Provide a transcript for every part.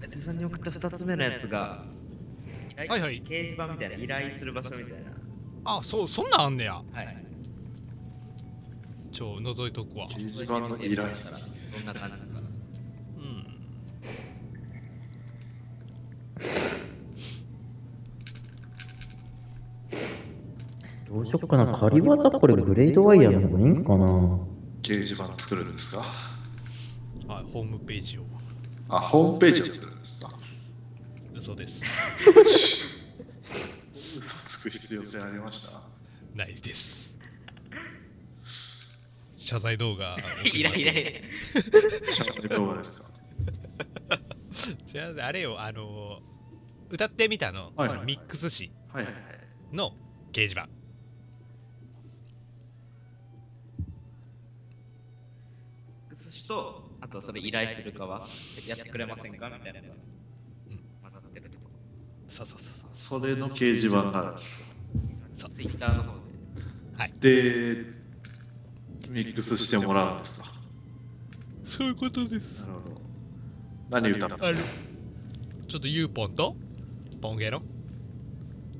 ベテさんに送った2つ目のやつが、はいはい、掲示板みたいな依頼する場所みたいな。あ、そう、そんなんあんねや。はい。覗いとくわ。掲示板の依頼。どんな感じか。うん。どうしよっかな。仮技これグレードワイヤーの方がいいんかな。掲示板作るんですか。はい、ホームページを。あ、ホームページを作るんですか。嘘です。嘘つく必要性ありました。ないです。謝罪動画いらいらいら謝罪動画ですか。じゃああれよ、歌ってみたのミックス誌の掲示板。ミックス誌とあとそれ依頼する側やってくれませんかみたいなのが混ざってるとこ。そうそうそう。それの掲示板がツイッターの方で。で。ミックスしてもらうんですか。そういうことです。なるほど。何歌ったの？ちょっとユーポンとポンゲロ。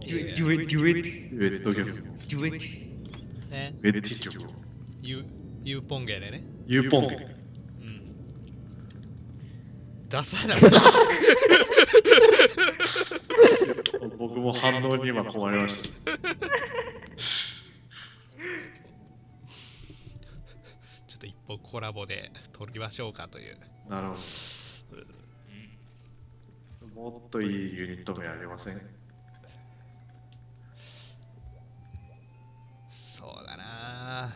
デュエット曲。ユーポンゲレね。ユーポンゲレ。出さない。僕も反応に今困りました。コラボで撮りましょうかという。なるほど。もっといいユニット名ありません？そうだな。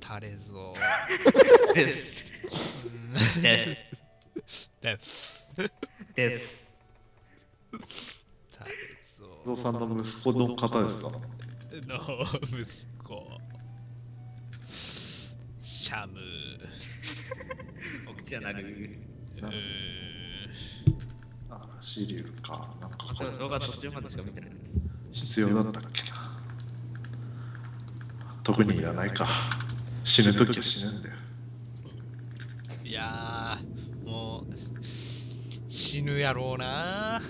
タレゾー。です。です。です。です。タレゾーさんの息子の方ですか？の息子シャムお口はなるあシリューかなんかこれ動画途中までしか見てない必要だったっけな特にいらないか死ぬときは死ぬんだよいやもう死ぬやろうな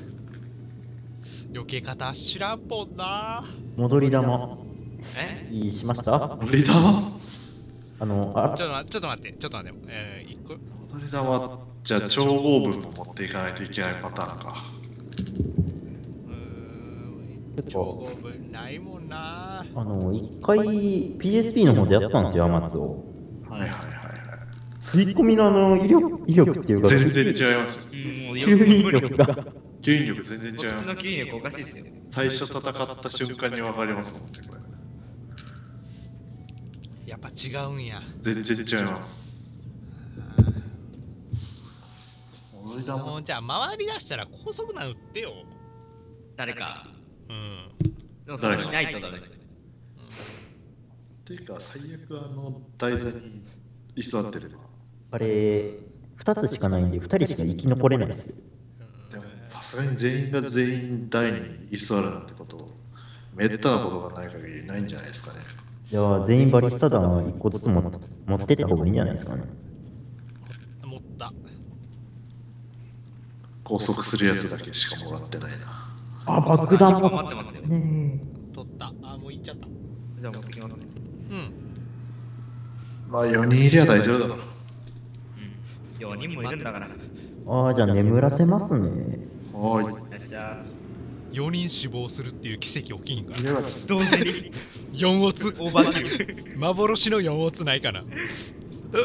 避け方知らんぽんな戻り玉いいしました戻り玉ちょっと待ってちょっと待って一個戻り玉じゃあ調合分も持っていかないといけないパターンか調合分ないもんな一回 PSP の方でやったんですよアマツをはいはいはいはい吸い込みの威力っていうか全然違います吸引力全然違います。こっちの吸引力おかしいですよ。最初戦った瞬間に分かりますもんねこれ。やっぱ違うんや。全然違います。もうじゃあ回り出したら高速な打ってよ。誰か。うん。でもそれいないとダメです。というか最悪台座に居座ってる。あれ2つしかないんで2人しか生き残れないです。さすがに全員が全員台に居座るなんてことめったなことがない限りないんじゃないですかね。じゃあ全員バリスタだな1個ずつ持ってった方がいいんじゃないですかね。持った。拘束するやつだけしかもらってないな。あ、爆弾が待ってますよ。取った。あ、もう行っちゃった。じゃあ持ってきますね。うん。まあ4人いりゃ大丈夫だろ。4人もいるんだから。ああ、じゃあ眠らせますね。おい4人死亡するっていう奇跡起きんから同時に4オツオーバーキル幻の4オツないかな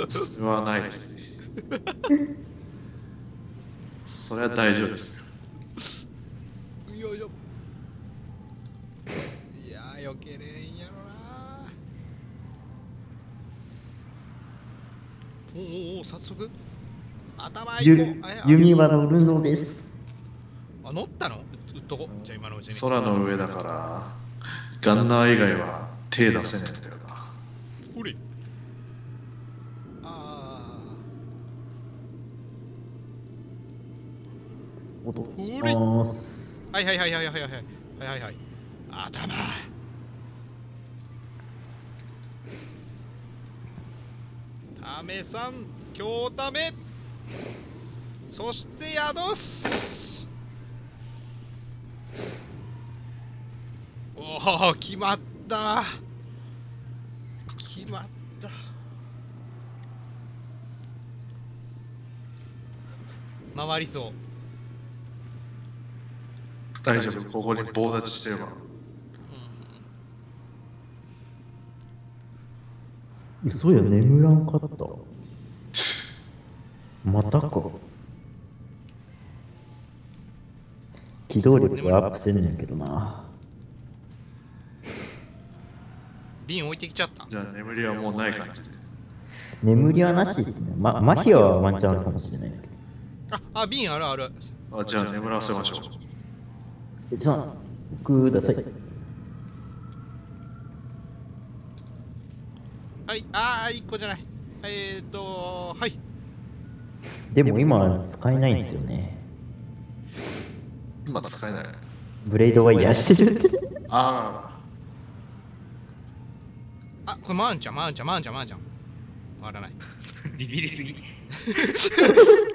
それはないですねそれは大丈夫ですよよいしょいやーよけれんやろなーおお早速頭いこう弓は売るのです乗ったの？うっとこ。じゃあ今のうちに。空の上だから、ガンナー以外は手出せねえんだよな。ほれ。ああ。おと。ほれ。はいはいはいはいはいはいはいはいはい。頭。ためさん、京ため、そしてヤドス。おお、決まった決まった。回りそう。大丈夫、ここに棒立ちしてれば。そうや、眠らんかった。またか。機動力がアップせんねんけどな。瓶置いてきちゃった。じゃあ眠りはもうない感じで。眠りはなしですね。麻痺はワンチャンあるかもしれないですけど。あ、瓶あるある。あ、じゃあ眠らせましょう。じゃあ、ください。はい、1個じゃない。はい。でも今、使えないんですよね。今、使えない。ブレードは癒してる。あ、これ、マーンちゃん。回らない。ビビりすぎ。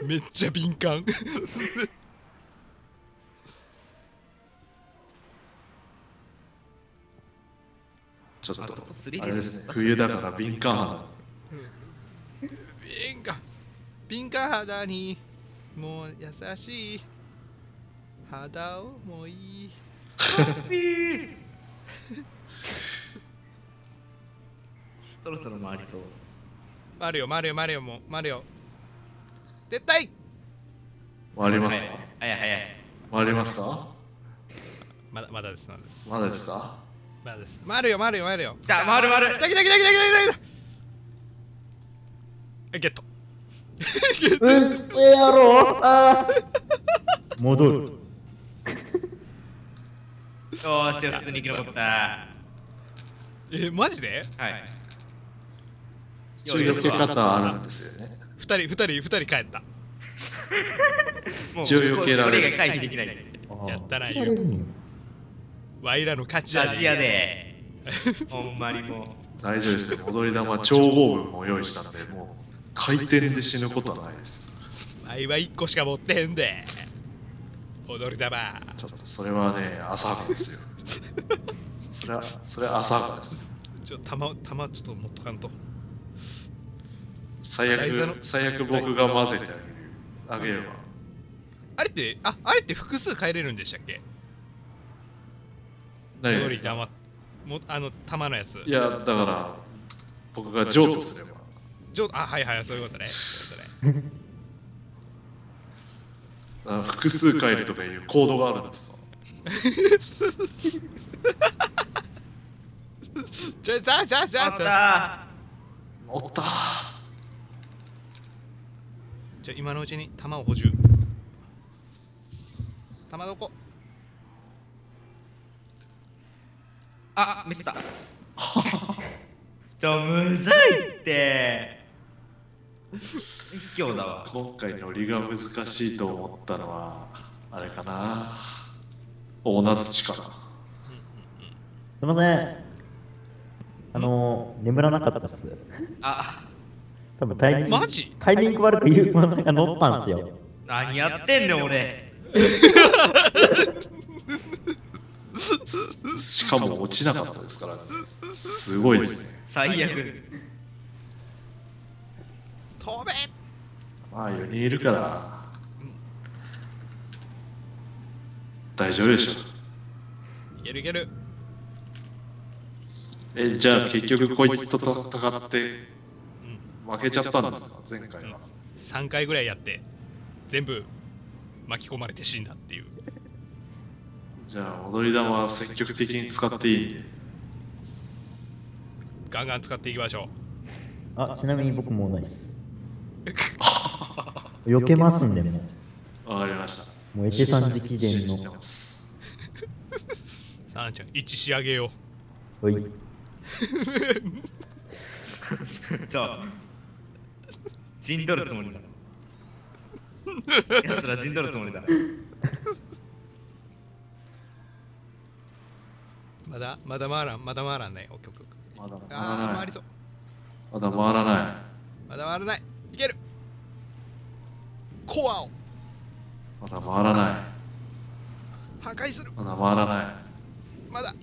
めっちゃ敏感。ちょっとあれですね、冬だから敏感肌。敏感肌にもう優しい肌をもういい。そろそろ回りそう。回るよもう回るよ。絶対回りますか。早い。回りますか。まだです。まだですか。回るよ。じゃあ回る。来た。ゲット。うっせやろ。戻る。よし、普通に生き残った。マジで？はい。そういう付け方あるんですよね。二人帰った。もう俺が回避できない。やったらいいよ。ワイらの勝ちやで。ほんまにもう大丈夫ですよ。踊り玉超合分も用意したので、もう回転で死ぬことはないです。ワイは1個しか持ってへんで、踊り玉。ちょっとそれはね、浅はかですよ。それは浅はかです。ちょっと玉ちょっと持っとかんと。最悪僕が混ぜてあげれば。あれって複数変えれるんでしたっけ。踊り玉、あの玉のやつ。いや、だから僕が譲渡すれば。はい、そういうことね。複数回るとかいうコードがあるんですか。じゃあおった。じゃあ今のうちに玉を補充。玉どこ。あ、見せた。むずいって。卑怯だわ。今回ノリが難しいと思ったのは、あれかな。同じかな。すみません。眠らなかったっす。多分タイミング悪く言うものが乗ったんすよ。何やってんねん、俺。しかも落ちなかったですから、すごいですね。最悪。飛べ。まあ4人いるから大丈夫でしょ。いける。じゃあ結局こいつと戦って負けちゃったんですか。前回は3回ぐらいやって全部巻き込まれて死んだっていう。じゃあ踊り玉は積極的に使っていいんで、ガンガン使っていきましょう。ちなみに僕もないです。避けますんで。もうわかりました。もうエチさん直伝のサンちゃん1仕上げよう。はい。じゃあ陣取るつもりだ。やつら陣取るつもりだ。まだ回らない。まだ回らない。回らない。いける。コアを。まだ回らない。破壊する。まだ回らない。まだ。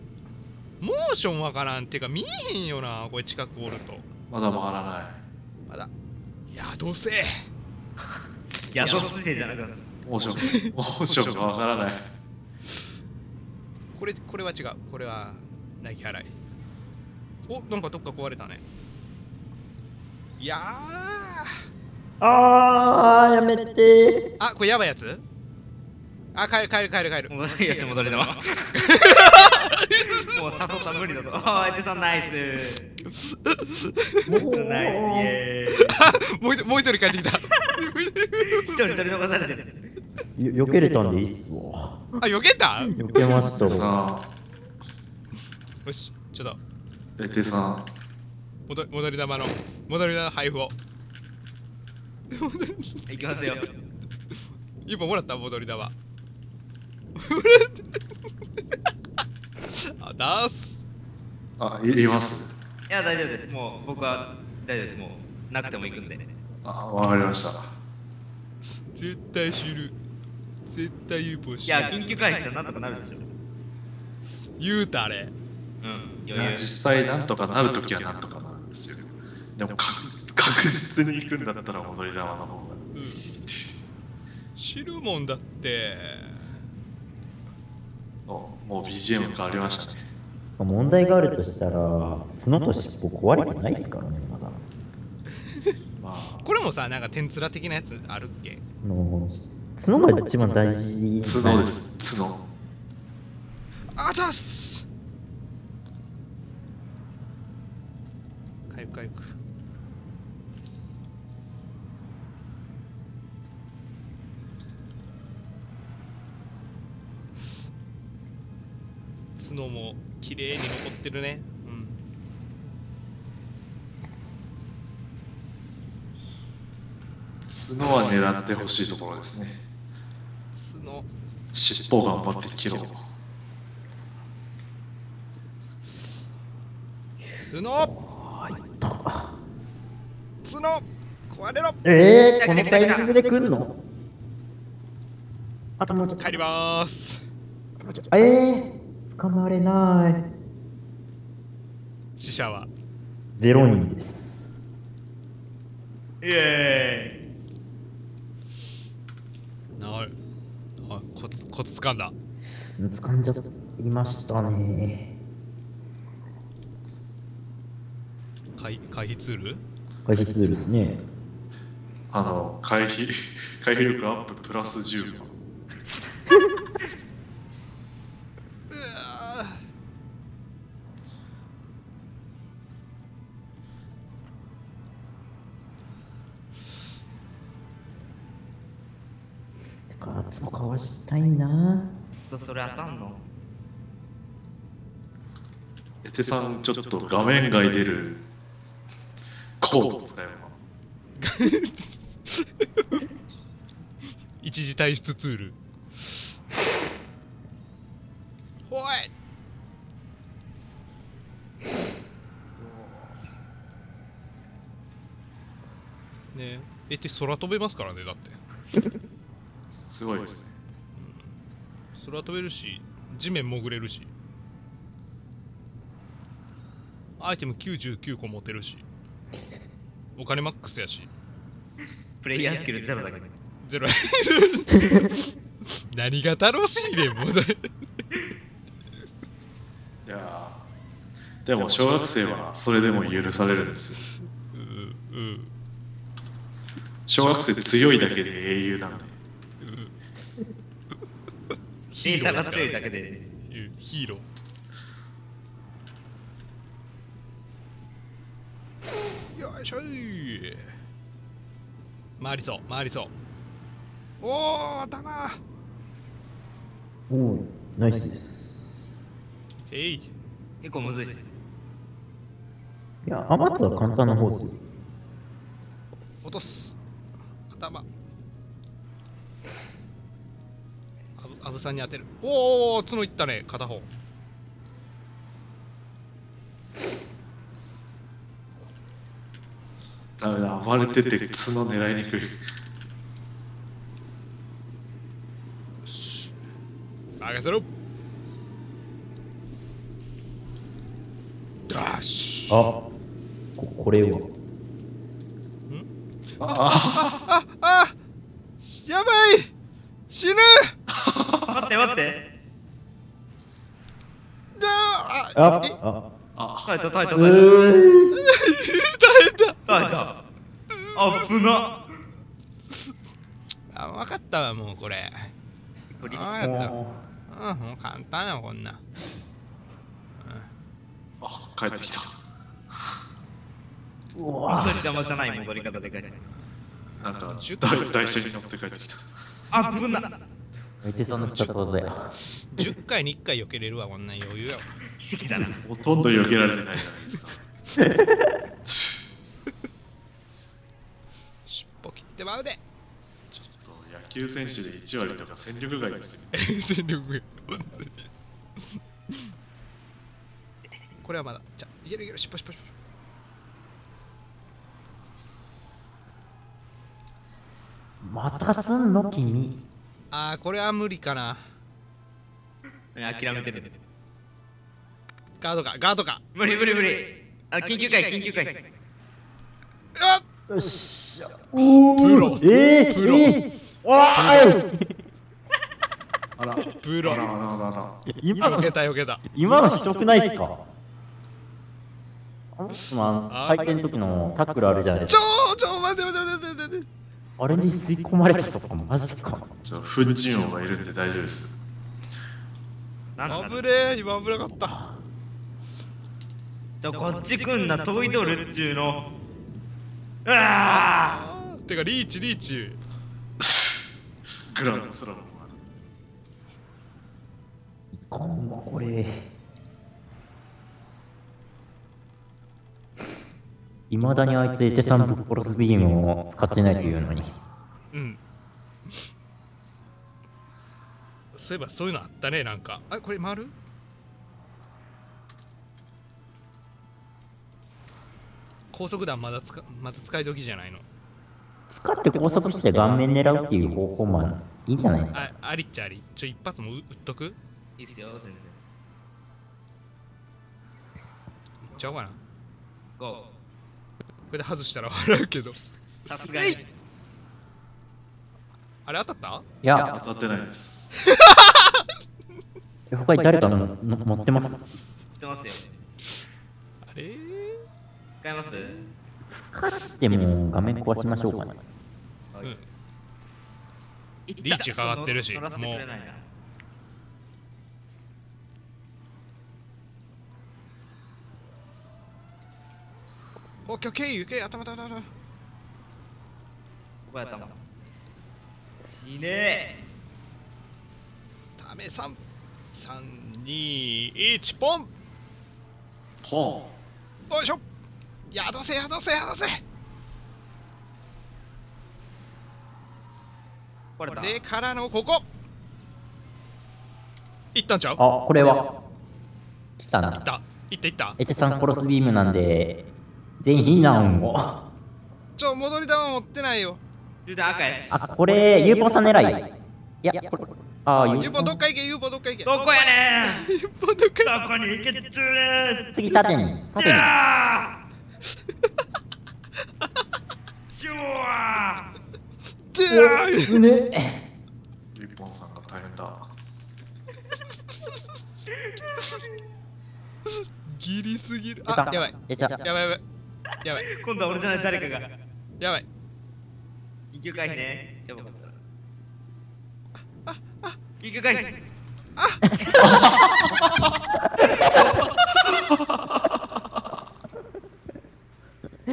モーションわからん。てか見えへんよな。これ近くおると。まだ回らない。まだ。宿せ。宿せじゃなくて。モーションがわからない。これは違う。これは泣き払い。お、なんかどっか壊れたね。いやー、あー、やめてー。あ、これやばいやつ。あ、帰る。もうよし、戻れだわ。もう誘ったら無理だぞ。あ、相手さんナイス。ナイス、イエーイ。もう一人帰ってきた。一人取り残されてる。避けれたんでいいっすわ。あ、避けた？避けましたわ。よし、ちょっと。エテさん、戻り玉の配布を。いきますよ。今もらった戻り玉。あ、出す。あ、いります。いや、大丈夫です。もう僕は大丈夫です。もうなくても行くんで。あ、わかりました。絶対知る。絶対有効し。いや、緊急回避はなんとかなるでしょ。言うたれ。実際なんとかなるときはなんとかなるんですよ。でも確実に行くんだったら戻り玉の方がいいっていう。知るもんだって。もう BGM 変わりましたね。問題があるとしたら角と尻尾壊れてないですからね、まだ。これもさ、なんか天つら的なやつあるっけ。角が一番大事。角です、角。あざっす。角も綺麗に残ってるね。うん。角は狙ってほしいところですね。角。尻尾頑張って切ろう。角。角壊れろ。このタイミングで来るの。あともうちょっと帰りまーす。捕まれない。死者は0人です。イエーイ。なる。あ、コツ掴んだ。掴んじゃいましたね。回避ツール？回避ツールですね。回避力アッププラス10。あつこかわしたいな。それ当たんの？エテさん、ちょっと画面外出る。一時退出ツール。ほい。ねえ、って空飛べますからね、だって。すごいですね。空飛べるし、地面潜れるし。アイテム99個持てるし。お金マックスやし。プレイヤースキルゼロだけど。ゼロ。何が楽しいねん、もう。いやー、でも小学生はそれでも許されるんですよ。小学生強いだけで英雄なんで。ヒーローが強いだけでヒーロー。回りそう、回りそう。おー、頭。おお、ナイスです。結構むずいです。いや、アマツは簡単な方です。落とす。頭。アブさんに当てる。おお、角いったね、片方。ダメだ、暴れてて角狙いにくい。よし、任せろ。ダッシュ。あ、これは。ああ、やばい、死ぬ。待って待って。あ、耐えた耐えた耐えた耐えた。あ、危な。あ、分かったわ、もうこれ。これリスクだ。うん、もう簡単なこんな。あ、帰ってきた。戻り玉じゃない戻り方で帰ってきた。なんか台車に乗って帰ってきた。あ、危な。めっちゃそんなちょっとだよ。10回に1回避けれるわ、こんな余裕やわ。奇跡だな。ほとんど避けられてないじゃないですか。尻尾切ってまうで。ちょっと野球選手で1割とか戦力外ですよ。戦力外。これはまだ。じゃあ、いけるいける、尻尾尻尾尻尾。またすんの君。ああ、これは無理かな。諦めてる。ガードか、ガードか。無理無理無理。あ、緊急回、緊急回。あっ、よし。プロ。プロ。あら、プロ。今の、避けた、避けた。今のひどくないっすか。回転の時のタックルあるじゃないですか。待て待て待て待て待て。あれに吸い込まれたとかもマジか。ちょ、粉塵王がいるんで大丈夫です。危ねえ、今危なかった。じゃこっち来んな、遠いとるっちゅうの。うわー、てかリーチリーチグランドスラムこんな、これいまだにあいつエテさんぶっ殺すビームを使ってないというのに。うん。そういえばそういうのあったね、なんか。あ、これ回る？高速弾まだ使い時じゃないの。使って高速して顔面狙うっていう方法もいいんじゃないですか。ありっちゃあり。ちょ、一発も撃っとく？いいっすよ、全然。いっちゃおうかな。ゴー。これで外したら笑うけど。さすがに。あれ当たった？いや、当たってないです。他に誰かの持ってます？持ってますよ。あれ？使います？でも画面壊しましょうかね。うん。リーチ変わってるし、もう。オッケーオッケー、行け、頭頭頭。ここや頭。死ねえ。ダメ、3、2、1、ポン。ポン。よいしょ。宿せ宿せ宿せ。これからのここ。いったんちゃう？あ、これは。来たな。いった。いったいった。エテさん殺すビームなんで。全員避難を。ちょ、戻り玉持ってないよ。あ、これ、ユーポさん狙い。いや、これ、ああ、ユーポどっか行け、ユーポどっか行け。どこやねー。ユーポどっか。どこに行けっちゅうねー。次、縦に。縦に。シュワー。うね。ユーポさんが大変だ。ギリすぎる。あ、やばい。やばいやばい。やばい、今度は俺じゃない誰かが。やばい。緊急回避ね。やばかった。あ、緊急回避。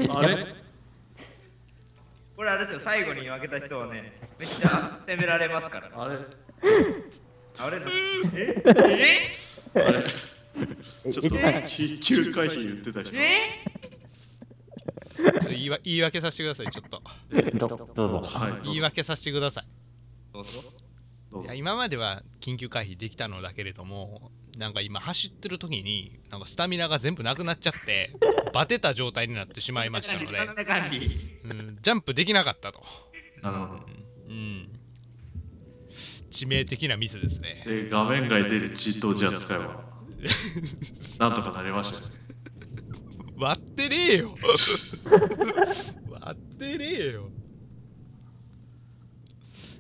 あれ？これあれですよ、最後に負けた人はね、めっちゃ攻められますから。あれ？あれ？え？あれ？ちょっと緊急回避言ってた人。言い訳させてください、ちょっと。どうぞ。言い訳させてください。どうぞ。今までは緊急回避できたのだけれども、なんか今走ってる時になんかスタミナが全部なくなっちゃってバテた状態になってしまいましたので、うん、ジャンプできなかったと。致命的なミスですね。で画面外出るチートをじゃあ使えばなんとかなりましたね。割ってねえよ割ってねえよ。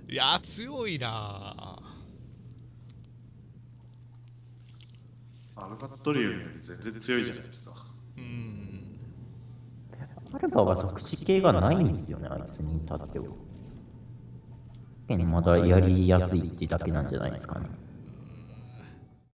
いや強いなぁ。アルバトリウムより全然強いじゃないですか。うん。アルバは即死系がないんですよね、あいつに至っては。まだやりやすいってだけなんじゃないですかね。